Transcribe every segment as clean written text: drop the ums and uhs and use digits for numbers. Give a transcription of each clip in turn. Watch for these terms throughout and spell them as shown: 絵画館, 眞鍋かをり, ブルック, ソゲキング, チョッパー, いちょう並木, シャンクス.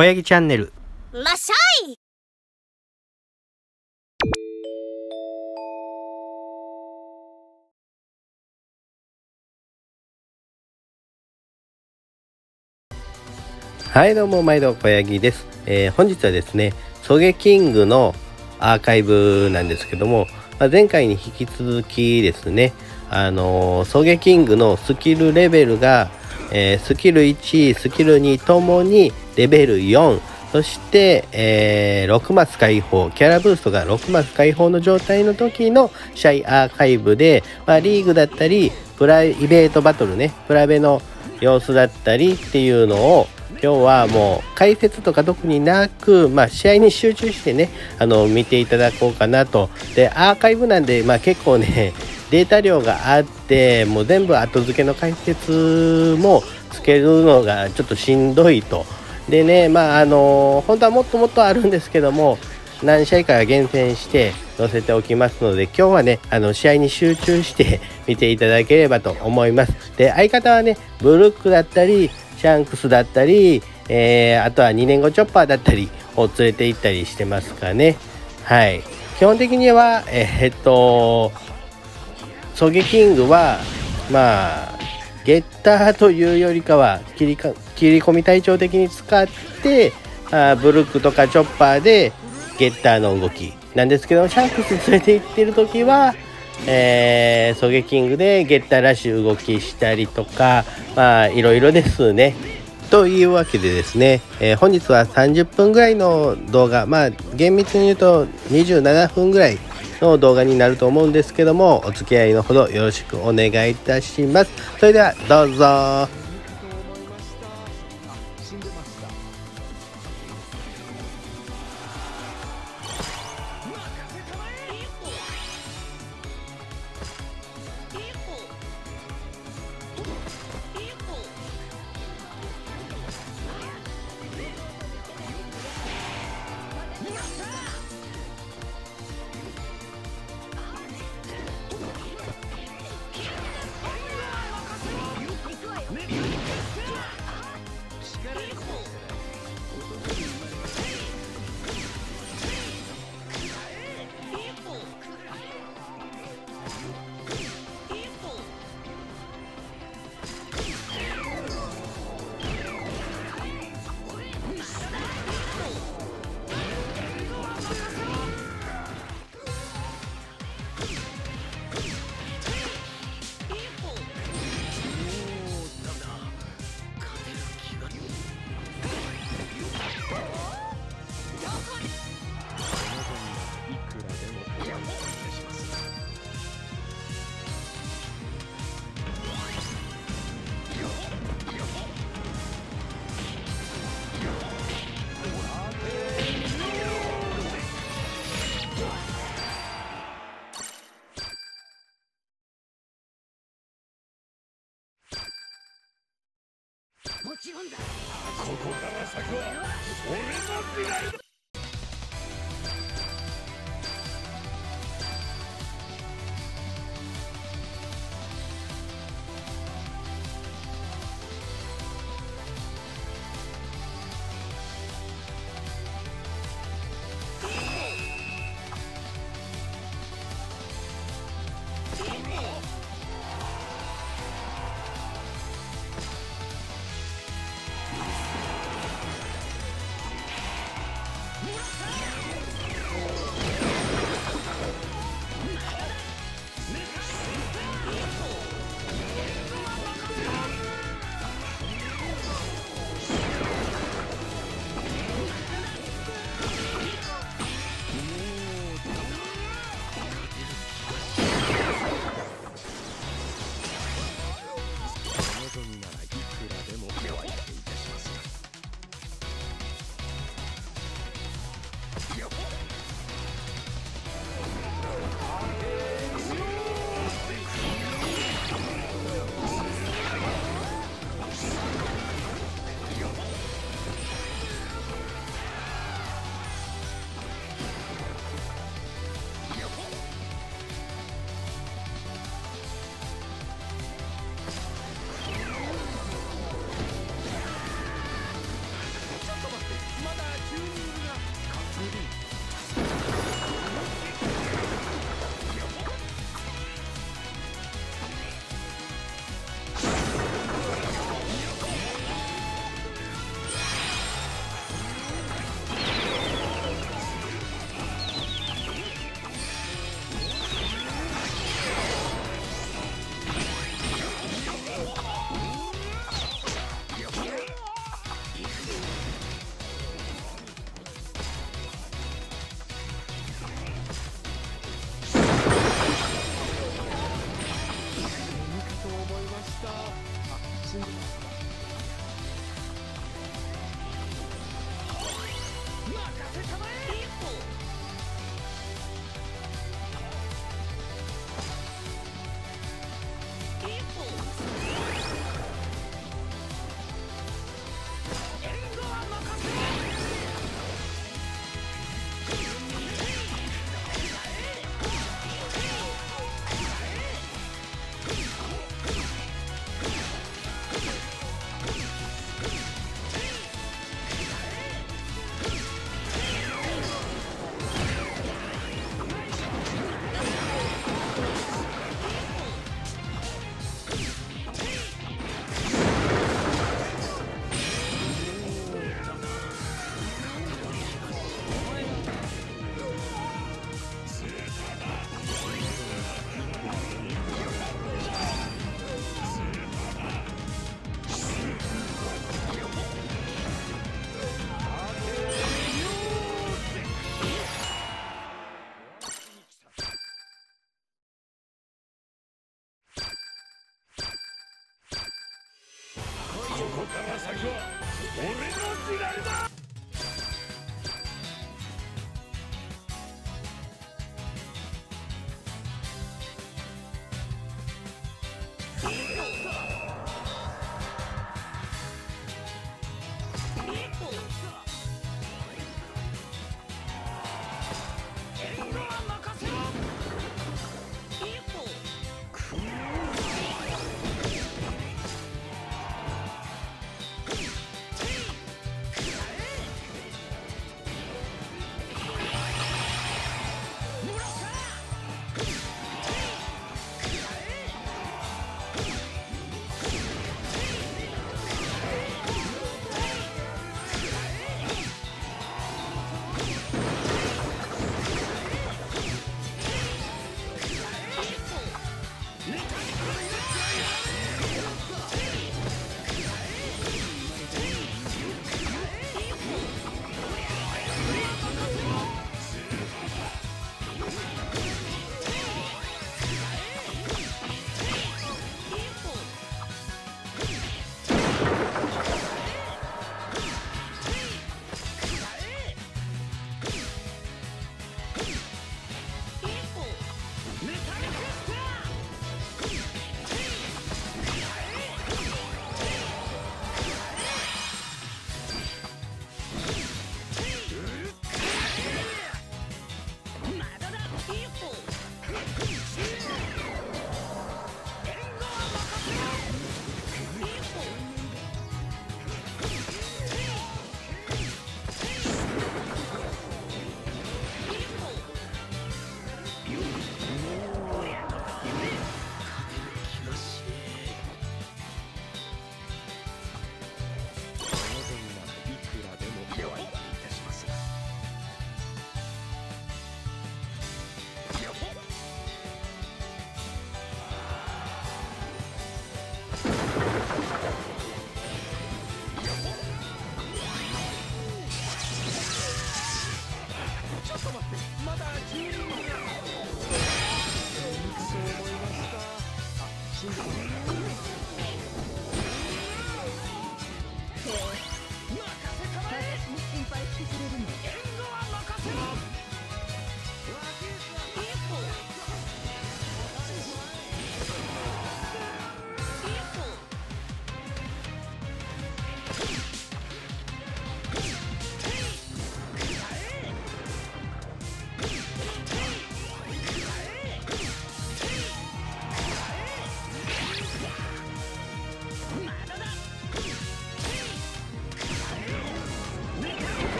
小ヤギチャンネル。まっしゃい。はい、どうも毎度小ヤギです。本日はですね、ソゲキングのアーカイブなんですけども、前回に引き続きですね、ソゲキングのスキルレベルが、スキル1、スキル2ともにレベル4、そして、6マス解放、キャラブーストが6マス解放の状態の時の試合アーカイブで、リーグだったり、プライベートバトルね、プラベの様子だったりっていうのを、今日はもう解説とか特になく、試合に集中してね、見ていただこうかなと。で、アーカイブなんで、結構ね、データ量があって、もう全部後付けの解説もつけるのがちょっとしんどいと。でね、本当はもっともっとあるんですけども、何試合か厳選して載せておきますので、今日はね、試合に集中して見ていただければと思います。で、相方はね、ブルックだったりシャンクスだったり、あとは2年後チョッパーだったりを連れて行ったりしてますかね。はい、基本的にはソゲキングはゲッターというよりかは切り込み隊長的に使って、ブルックとかチョッパーでゲッターの動きなんですけど、シャンクス連れて行ってる時は、ソゲキングでゲッターらしい動きしたりとか、いろいろですね。というわけでですね、本日は30分ぐらいの動画、厳密に言うと27分ぐらいの動画になると思うんですけども、お付き合いのほどよろしくお願いいたします。それではどうぞ。ここから先は俺の未来だ。师。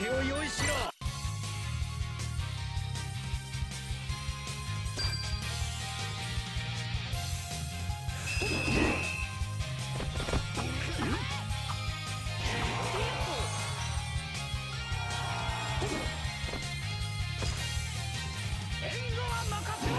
手を用意しろ。援護は任せろ。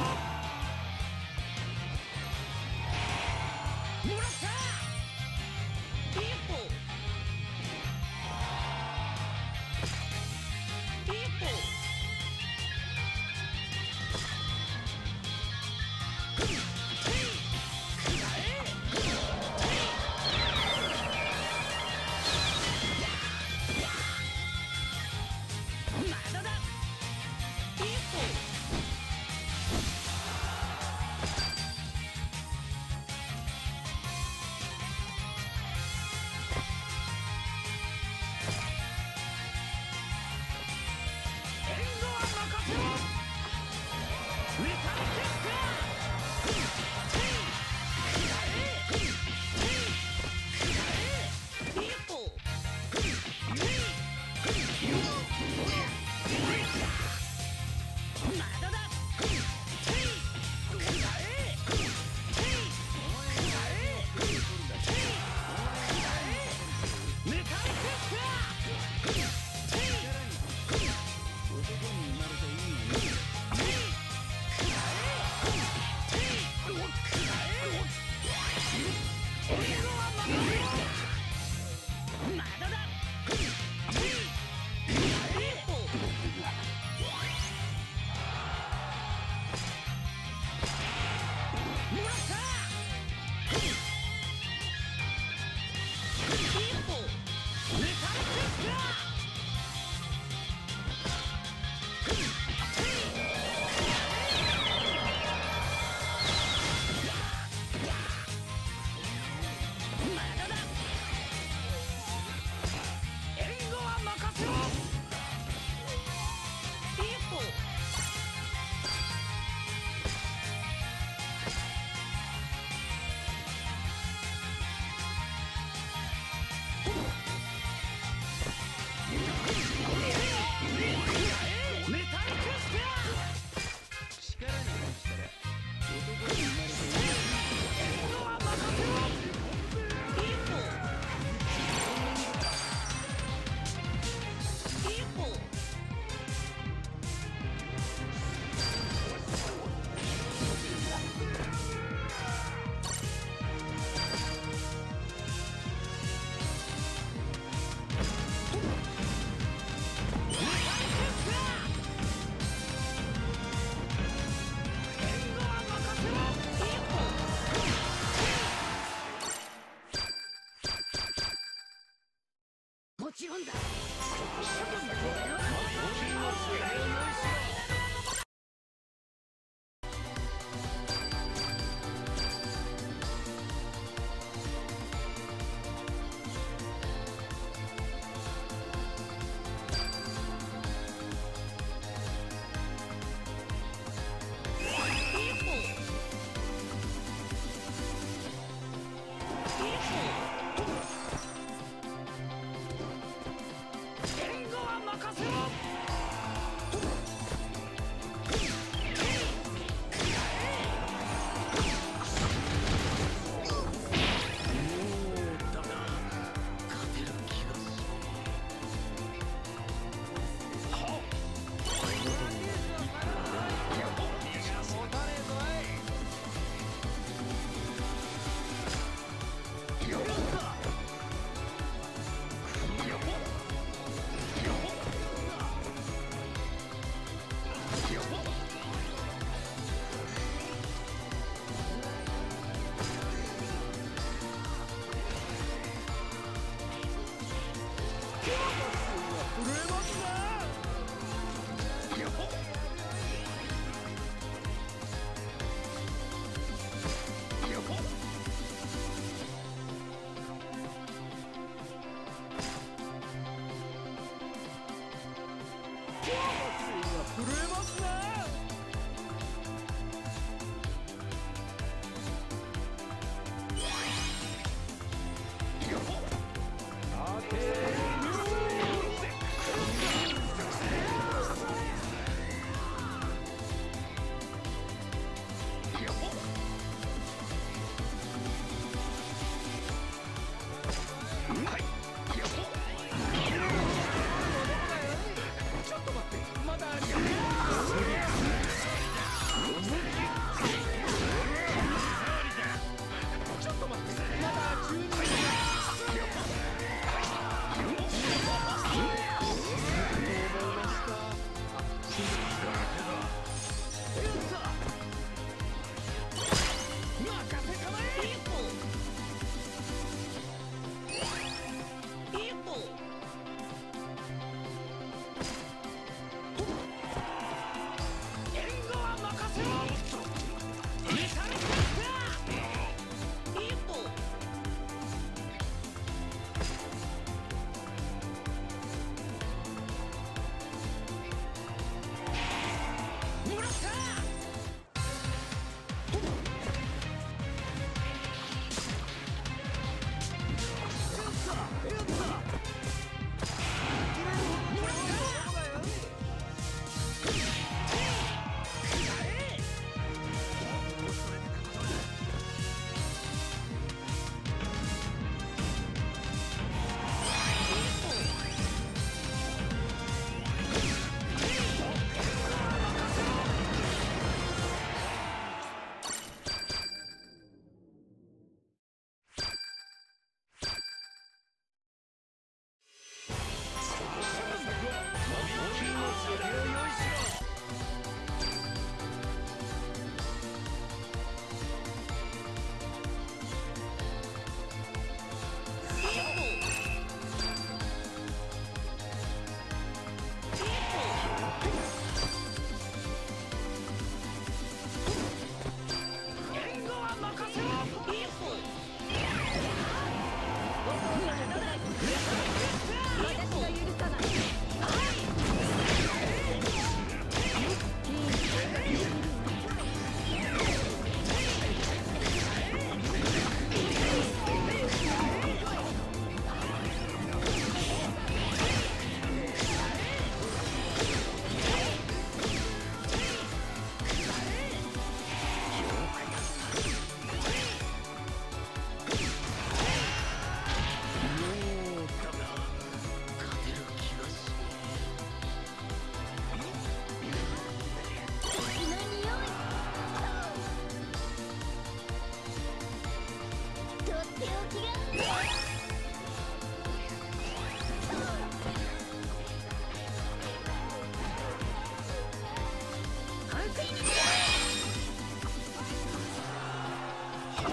任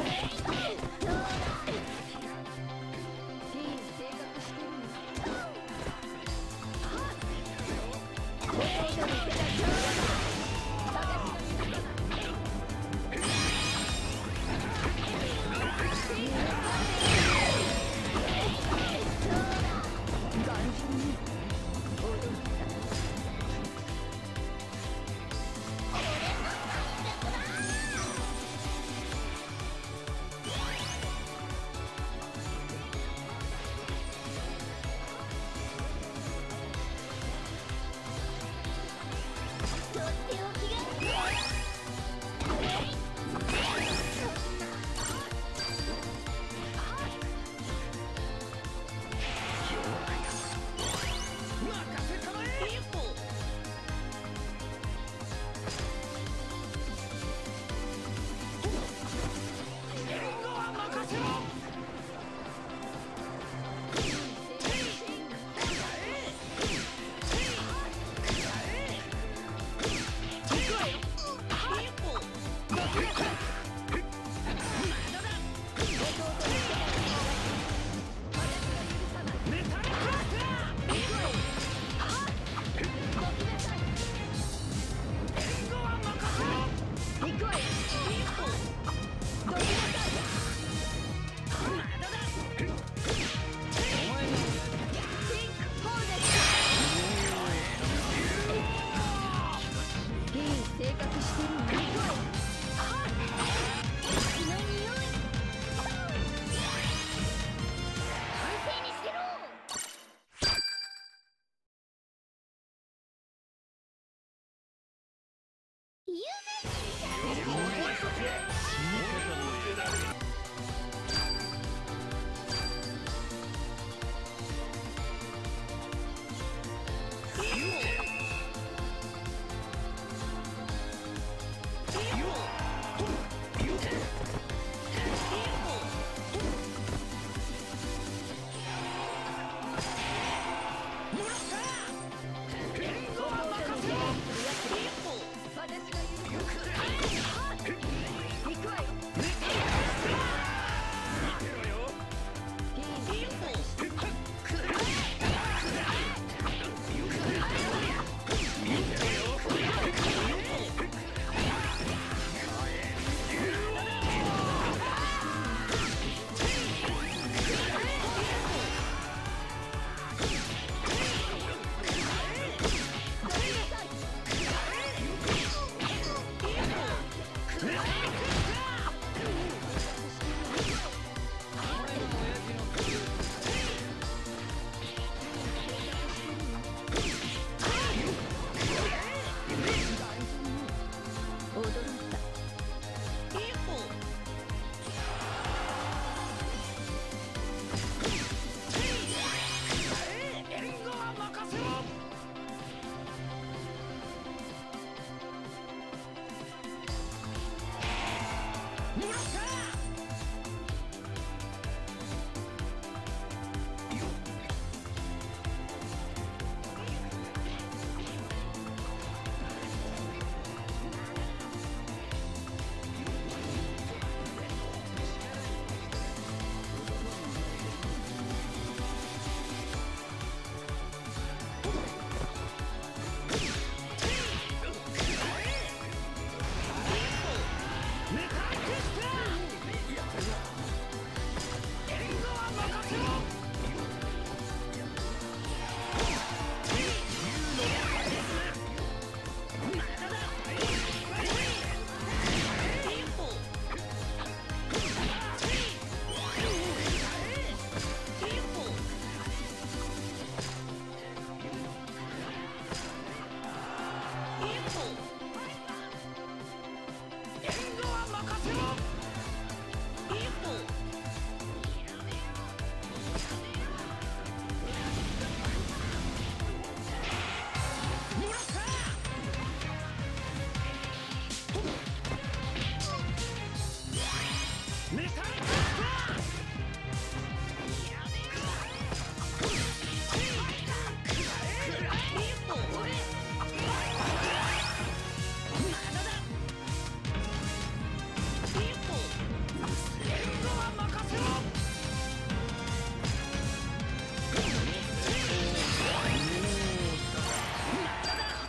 務は任せろ。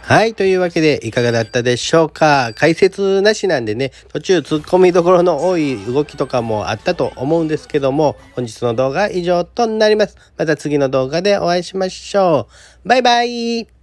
はい。というわけで、いかがだったでしょうか。解説なしなんでね、途中突っ込みどころの多い動きとかもあったと思うんですけども、本日の動画は以上となります。また次の動画でお会いしましょう。バイバイ。